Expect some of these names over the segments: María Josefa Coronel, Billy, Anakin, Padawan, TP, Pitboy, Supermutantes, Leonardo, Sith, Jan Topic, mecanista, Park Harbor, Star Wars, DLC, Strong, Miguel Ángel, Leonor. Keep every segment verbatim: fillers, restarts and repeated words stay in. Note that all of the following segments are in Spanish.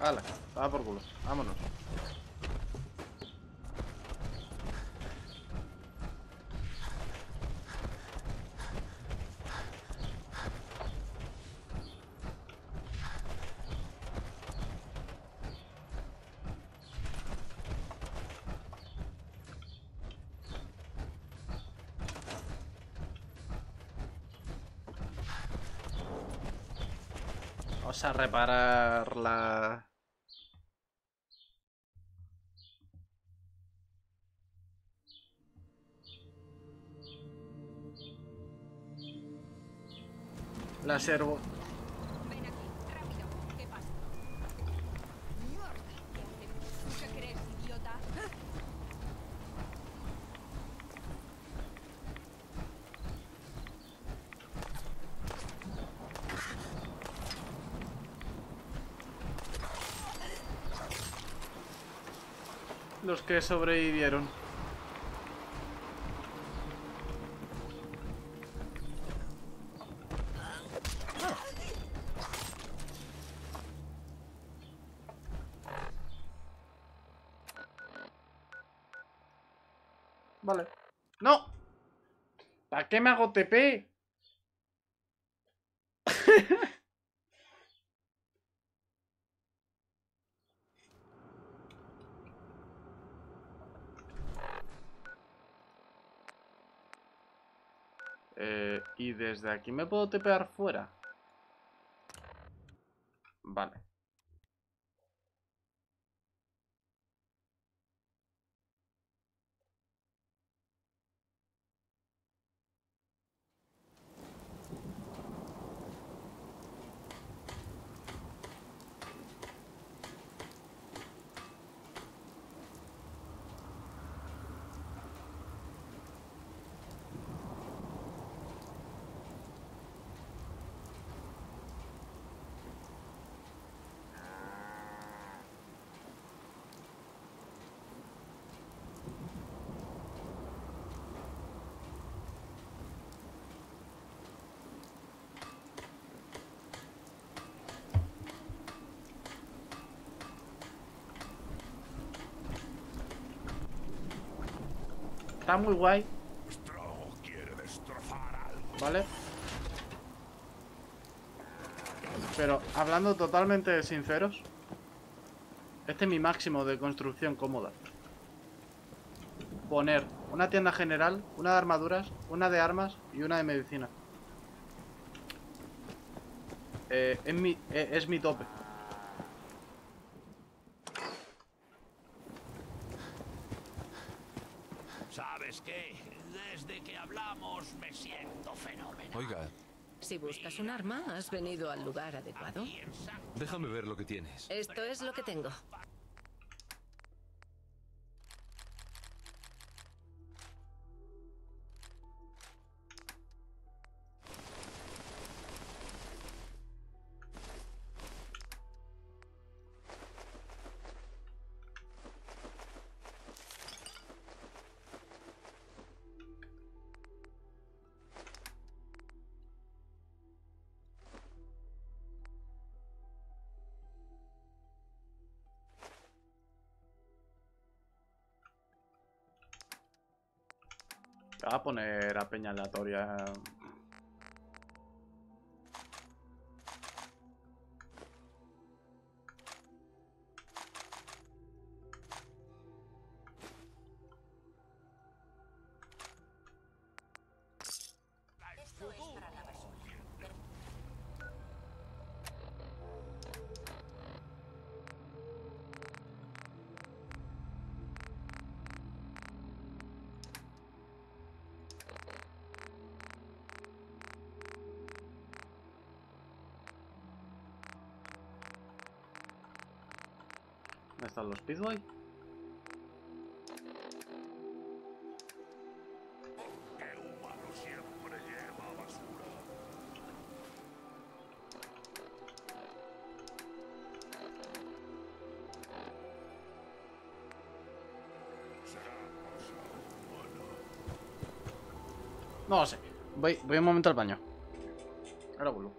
Hala, va por culo. Vámonos. Vamos a reparar la... La servo. Ven aquí, rápido. ¿Qué pasa? ¿Qué crees, idiota? Los que sobrevivieron. Vale. ¡No! ¿Para qué me hago T P? Eh, y desde aquí me puedo tepear fuera. Vale. Está muy guay. Strong quiere destrozar algo. Vale. Pero hablando totalmente sinceros, este es mi máximo de construcción cómoda. Poner una tienda general, una de armaduras, una de armas y una de medicina. Eh, es, mi, eh, es mi tope. ¿Sabes qué? Desde que hablamos me siento fenomenal. Oiga. Si buscas un arma, ¿has venido al lugar adecuado? Déjame ver lo que tienes. Esto es lo que tengo. Voy a poner a peña aleatoria. ¿Dónde están los Pitboy? No lo sé. Voy, voy un momento al baño. Ahora vuelvo.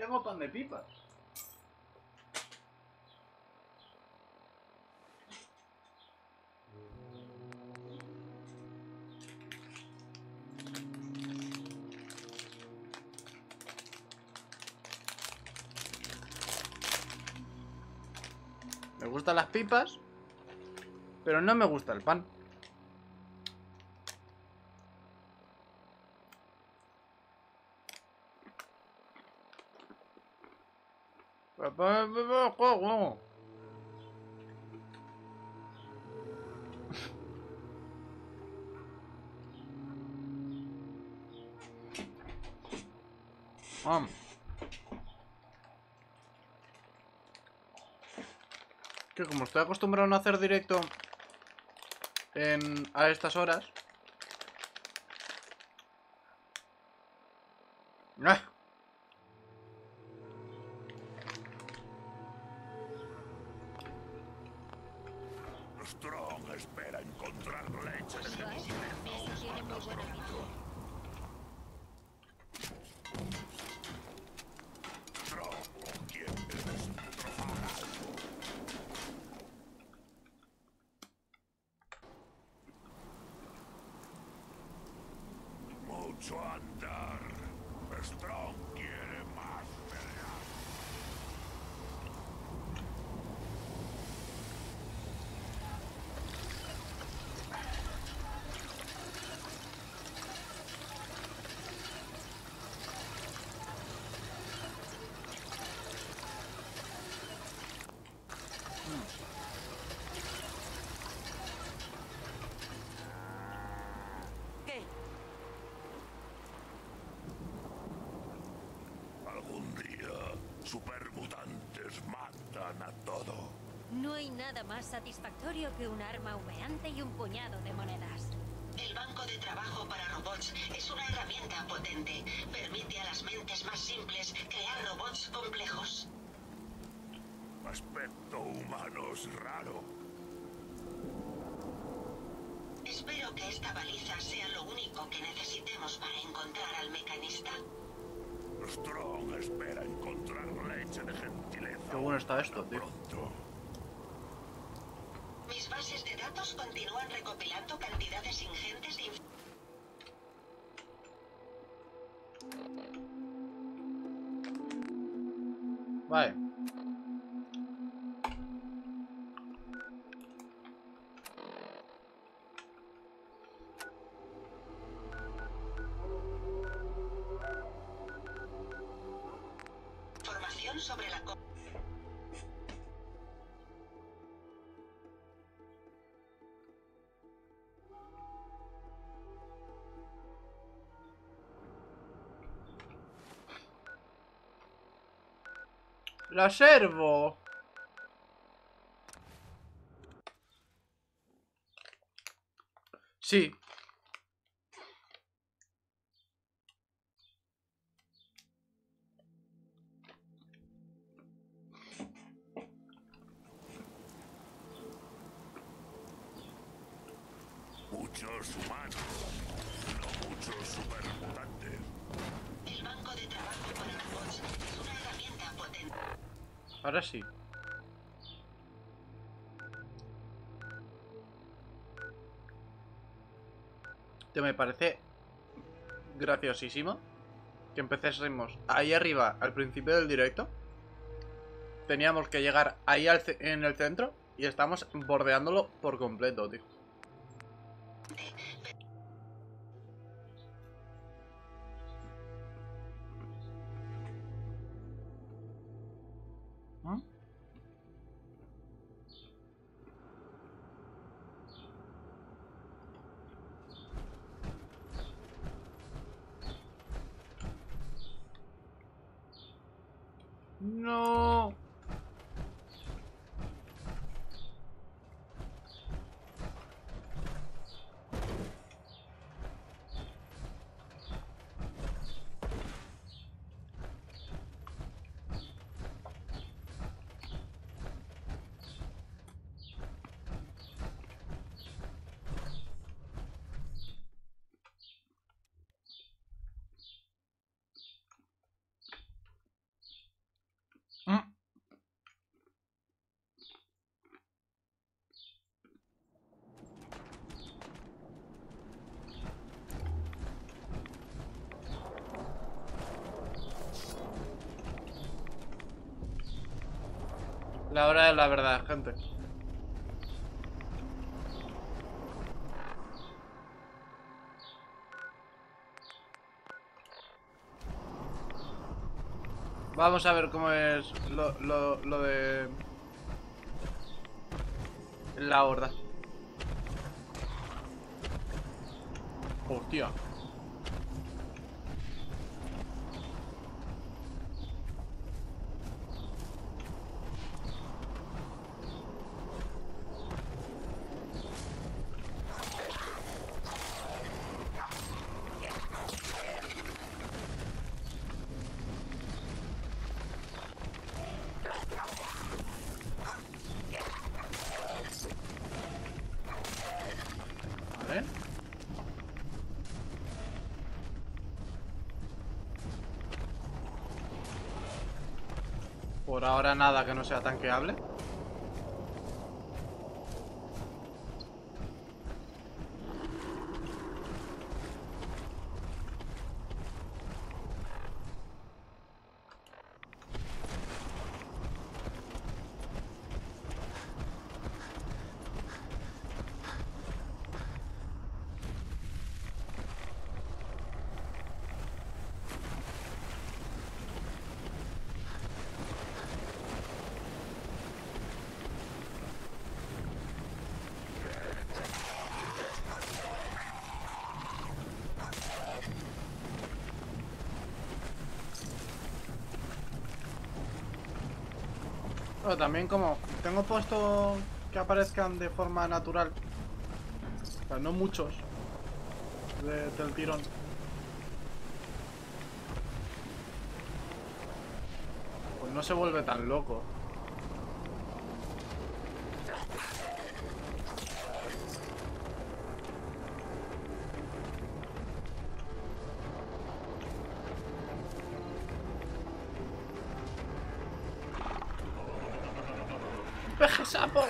Tengo pan de pipas. Me gustan las pipas, pero no me gusta el pan. um. Que como estoy acostumbrado a no hacer directo en, a estas horas. ¡Ah! Strong espera encontrar leche en el infierno tiene muy buena pinta. Strong, ¿quién debes trobar algo? Mucho andar. Strong quiere más pelear. Algún día, supermutantes matan a todo. No hay nada más satisfactorio que un arma humeante y un puñado de monedas. El banco de trabajo para robots es una herramienta potente. Permite a las mentes más simples crear robots complejos. Aspecto humano es raro. Espero que esta baliza sea lo único que necesitemos para encontrar al mecanista. Strong espera encontrar leche de gentileza. Qué bueno está esto, tío. Mis bases de datos continúan recopilando cantidades ingentes de información. Vale. Sobre la co- La servo. Sí. Muchos humanos, no muchos supermutantes. El banco de trabajo para robots es una herramienta potente. Ahora sí. Te me parece graciosísimo que empecésemos ahí arriba al principio del directo. Teníamos que llegar ahí al en el centro y estamos bordeándolo por completo, tío. No. La hora de la verdad, gente. Vamos a ver cómo es lo, lo, lo de la horda. Hostia. Por ahora nada que no sea tanqueable. Pero también como tengo puesto que aparezcan de forma natural, o sea, no muchos de, del tirón. Pues no se vuelve tan loco. ¡Peje sapo!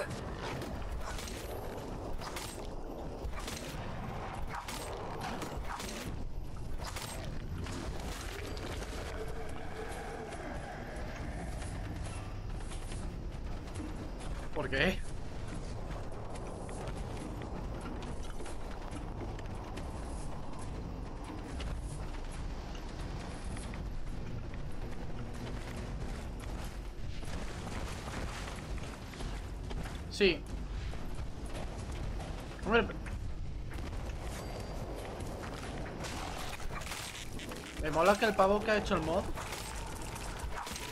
¿Por qué? Sí. Hombre. Me mola que el pavo que ha hecho el mod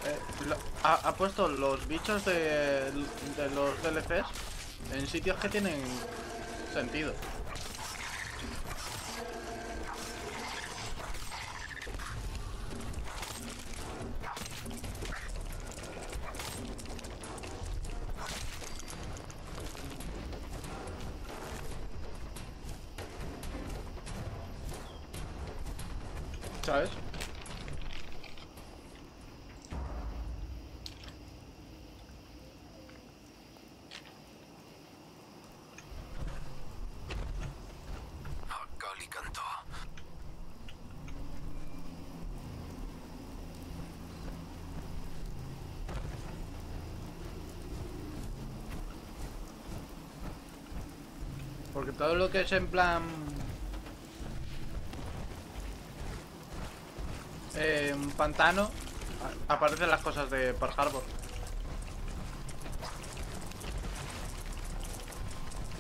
eh, lo, ha, ha puesto los bichos de, de los D L Cs en sitios que tienen sentido. ¿Sabes? Porque todo lo que es en plan Eh, un pantano, aparecen las cosas de Park Harbor.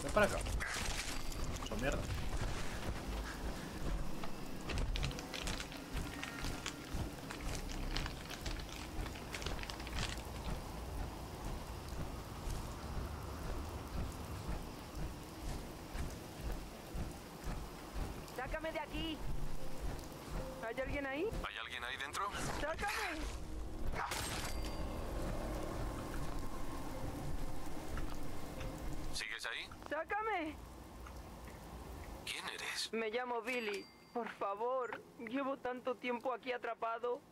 Ven para acá. Son mierda. Sácame de aquí. ¿Hay alguien ahí? ¿Hay alguien ahí dentro? ¡Sácame! ¿Sigues ahí? ¡Sácame! ¿Quién eres? Me llamo Billy. Por favor, llevo tanto tiempo aquí atrapado.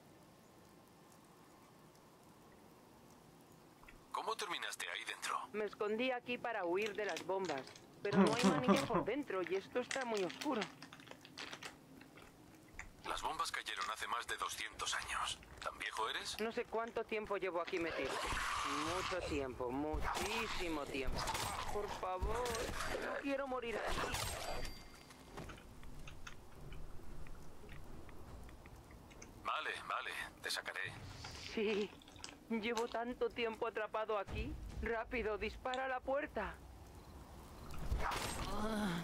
¿Cómo terminaste ahí dentro? Me escondí aquí para huir de las bombas, pero no hay manilla por dentro y esto está muy oscuro. Las bombas cayeron hace más de doscientos años. ¿Tan viejo eres? No sé cuánto tiempo llevo aquí metido. Mucho tiempo, muchísimo tiempo. Por favor, no quiero morir aquí. Vale, vale, te sacaré. Sí, llevo tanto tiempo atrapado aquí. Rápido, dispara a la puerta. Ah,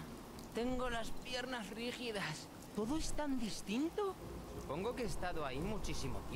tengo las piernas rígidas. ¿Todo es tan distinto? Supongo que he estado ahí muchísimo tiempo.